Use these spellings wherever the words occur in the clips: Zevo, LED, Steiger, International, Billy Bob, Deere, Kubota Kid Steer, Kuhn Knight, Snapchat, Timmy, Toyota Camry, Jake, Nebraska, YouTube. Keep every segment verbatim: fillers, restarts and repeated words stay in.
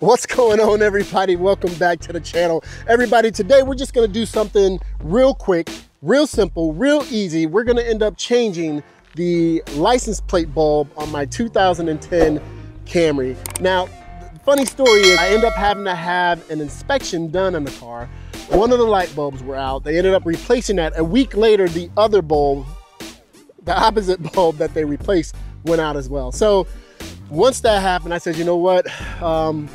What's going on, everybody? Welcome back to the channel. Everybody, today we're just gonna do something real quick, real simple, real easy. We're gonna end up changing the license plate bulb on my two thousand ten Camry. Now, the funny story is I end up having to have an inspection done on the car. One of the light bulbs were out. They ended up replacing that. A week later, the other bulb, the opposite bulb that they replaced, went out as well. So once that happened, I said, you know what? Um,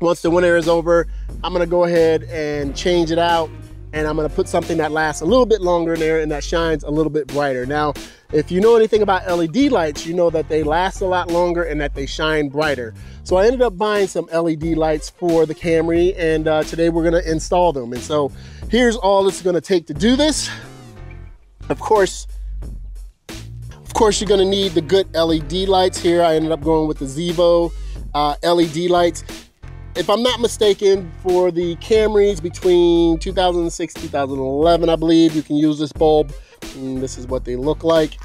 Once the winter is over, I'm gonna go ahead and change it out, and I'm gonna put something that lasts a little bit longer in there and that shines a little bit brighter. Now, if you know anything about L E D lights, you know that they last a lot longer and that they shine brighter. So I ended up buying some L E D lights for the Camry, and uh, today we're gonna install them. And so here's all it's gonna take to do this. Of course, of course you're gonna need the good L E D lights here. I ended up going with the Zevo uh, L E D lights. If I'm not mistaken, for the Camrys between two thousand six, two thousand eleven, I believe, you can use this bulb. And this is what they look like.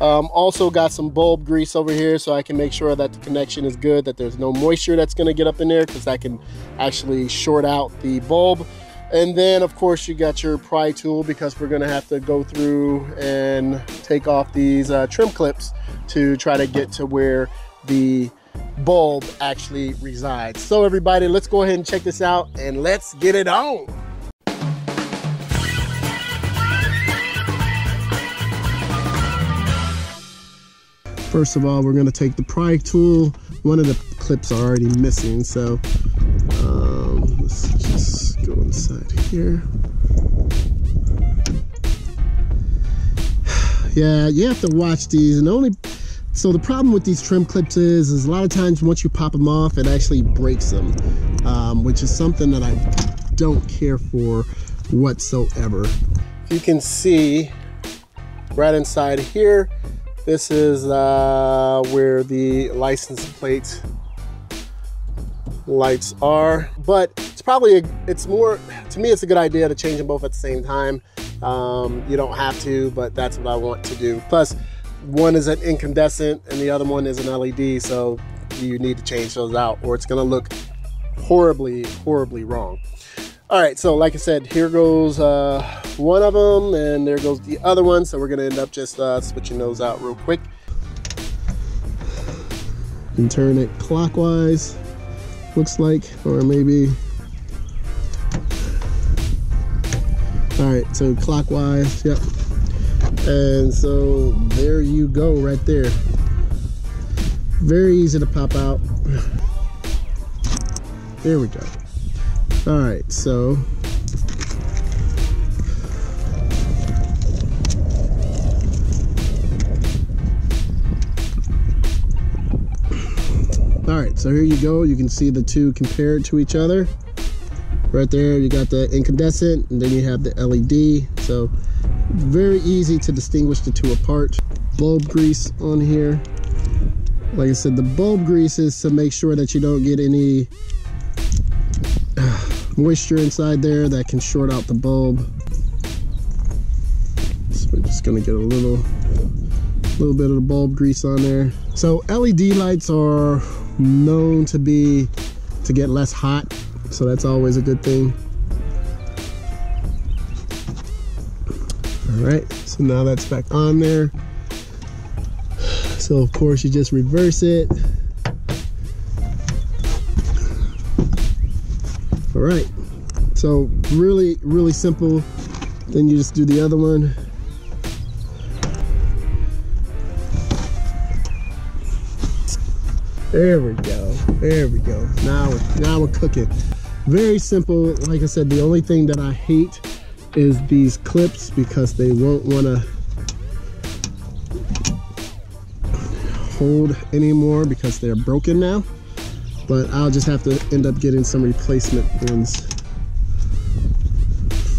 Um, also got some bulb grease over here so I can make sure that the connection is good, that there's no moisture that's gonna get up in there, because that can actually short out the bulb. And then of course you got your pry tool, because we're gonna have to go through and take off these uh, trim clips to try to get to where the bulb actually resides. So everybody, let's go ahead and check this out and let's get it on. First of all, we're going to take the pry tool. One of the clips are already missing, so um, let's just go inside here. Yeah, you have to watch these, and only So the problem with these trim clips is, is a lot of times once you pop them off, it actually breaks them, um, which is something that I don't care for whatsoever. You can see right inside here, this is uh, where the license plate lights are. But it's probably, a, it's more, to me it's a good idea to change them both at the same time. Um, you don't have to, but that's what I want to do. Plus, one is an incandescent and the other one is an L E D, so you need to change those out or it's gonna look horribly, horribly wrong. All right, so like I said, here goes uh, one of them and there goes the other one, so we're gonna end up just uh, switching those out real quick. And turn it clockwise, looks like, or maybe. All right, so clockwise, yep. And so there you go, right there. Very easy to pop out. There we go. All right, so all right, so here you go. You can see the two compared to each other. Right there, you got the incandescent, and then you have the L E D. So very easy to distinguish the two apart. Bulb grease on here. Like I said, the bulb grease is to make sure that you don't get any moisture inside there that can short out the bulb. So we're just gonna get a little, little bit of the bulb grease on there. So L E D lights are known to be, to get less hot. So that's always a good thing. All right, so now that's back on there. So of course you just reverse it. All right, so really, really simple. Then you just do the other one. There we go, there we go. Now we're, now we're cooking. Very simple. Like I said, the only thing that I hate is these clips, because they won't want to hold anymore because they're broken now, but I'll just have to end up getting some replacement ones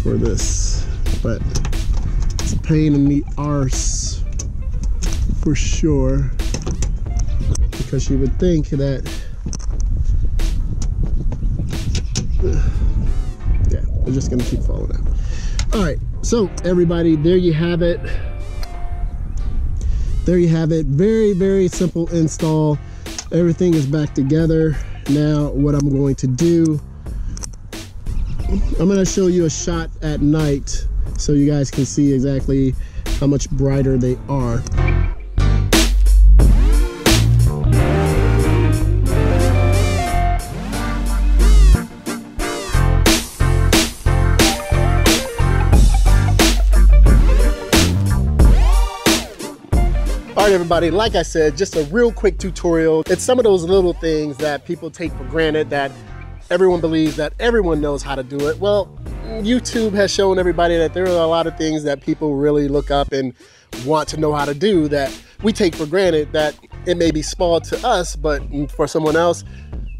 for this, but it's a pain in the arse for sure, because you would think that yeah, they're just gonna keep falling out. All right, so everybody, there you have it. There you have it. Very, very simple install. Everything is back together. Now what I'm going to do, I'm going to show you a shot at night so you guys can see exactly how much brighter they are. All right, everybody, like I said, just a real quick tutorial. It's some of those little things that people take for granted, that everyone believes that everyone knows how to do it. Well, YouTube has shown everybody that there are a lot of things that people really look up and want to know how to do that we take for granted, that it may be small to us, but for someone else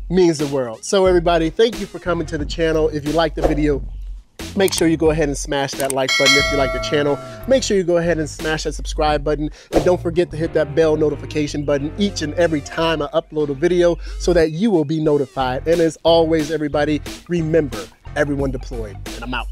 means the world. So everybody, thank you for coming to the channel. If you like the video, make sure you go ahead and smash that like button. If you like the channel, make sure you go ahead and smash that subscribe button. And don't forget to hit that bell notification button each and every time I upload a video so that you will be notified. And as always, everybody, remember, everyone deployed, and I'm out.